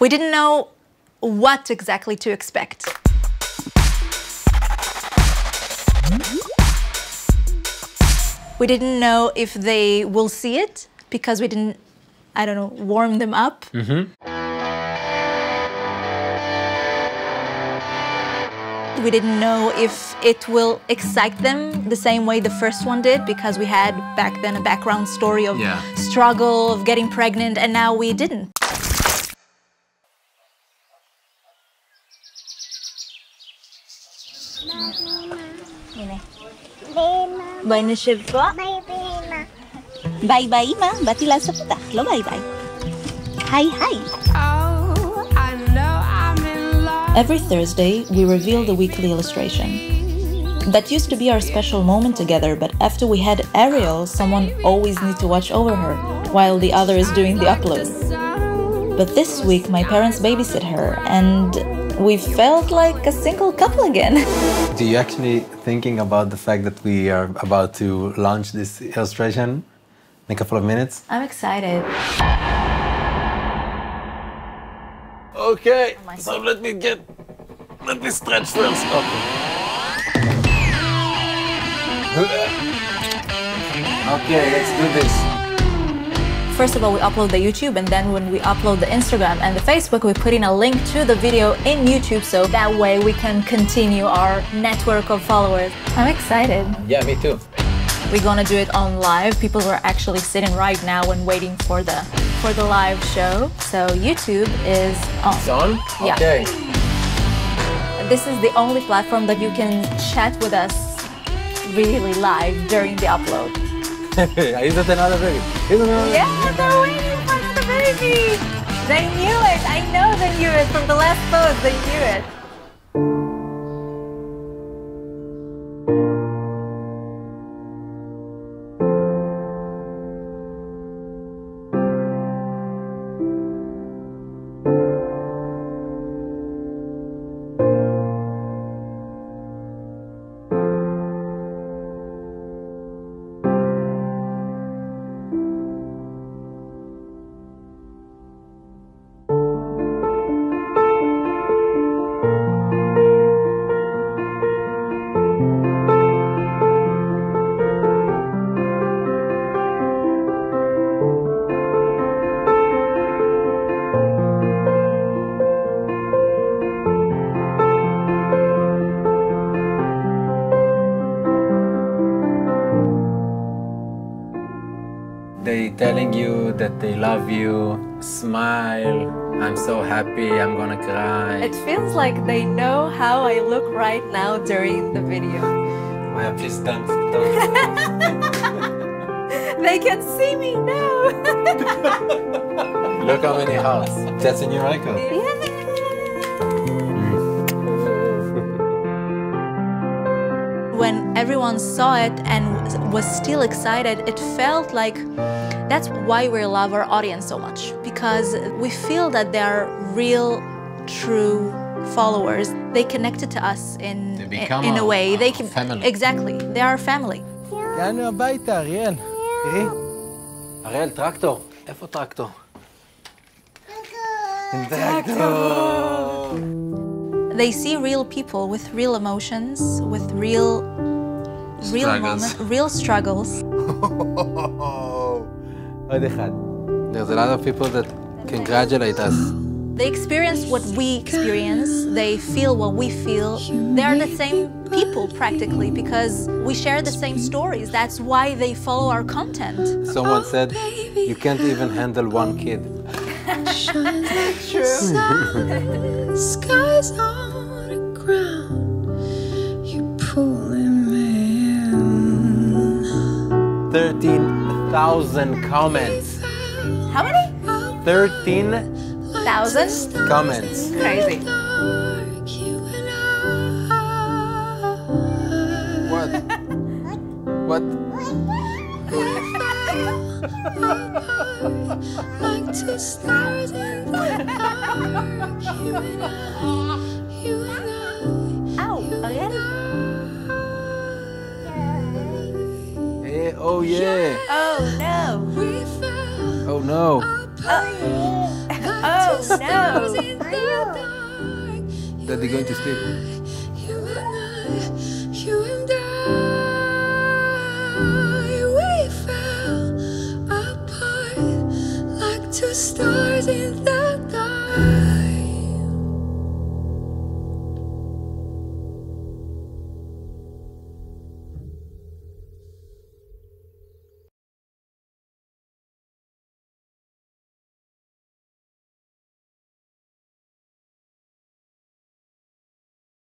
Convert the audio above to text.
We didn't know what exactly to expect. We didn't know if they will see it because we didn't, I don't know, warm them up. We didn't know if it will excite them the same way the first one did, because we had back then a background story of struggle, of getting pregnant, and now we didn't. Bye-bye, ma. Batila sa puta. Hello, bye-bye. Hi. Every Thursday, we reveal the weekly illustration. That used to be our special moment together, but after we had Ariel, someone always needed to watch over her, while the other is doing the upload. But this week, my parents babysit her, and we felt like a single couple again. Do you actually thinking about the fact that we are about to launch this illustration in a couple of minutes? I'm excited. Okay, so let me stretch first. Okay. Okay, let's do this. First of all, we upload the YouTube, and then when we upload the Instagram and the Facebook, we put in a link to the video in YouTube, so that way we can continue our network of followers. I'm excited. Yeah, me too. We're gonna do it on live. People were actually sitting right now and waiting for the live show. So YouTube is on. It's on? Yeah. Okay. This is the only platform that you can chat with us really live during the upload. Isn't another baby? Yeah, they're waiting for another baby! They knew it! I know they knew it from the last post, they knew it! They telling you that they love you, smile, I'm so happy, I'm gonna cry. It feels like they know how I look right now during the video. Well, please don't. They can see me now. Look how many hearts. That's a new record. Yeah. When everyone saw it and was still excited, it felt like that's why we love our audience so much, because we feel that they are real, true followers. They connected to us in a way. They become family. Exactly, they are family. הגענו הביתה, אריאל. תראי. אריאל, טרקטור. איפה טרקטור? טרקטור. They see real people with real emotions, with real moments, real struggles. There's a lot of people that congratulate us. They experience what we experience, they feel what we feel. They are the same people practically because we share the same stories. That's why they follow our content. Someone said, you can't even handle one kid. True. Skies on the ground, you pulling me in. 13,000 comments. How many? 13,000 comments. Crazy. What? What? Like two stars in the dark, you and I. Ow, again? Hey, oh yeah. Oh no. Oh no. Oh. Oh no! That they're going to stay. You and I, we fell apart like two stars in the dark.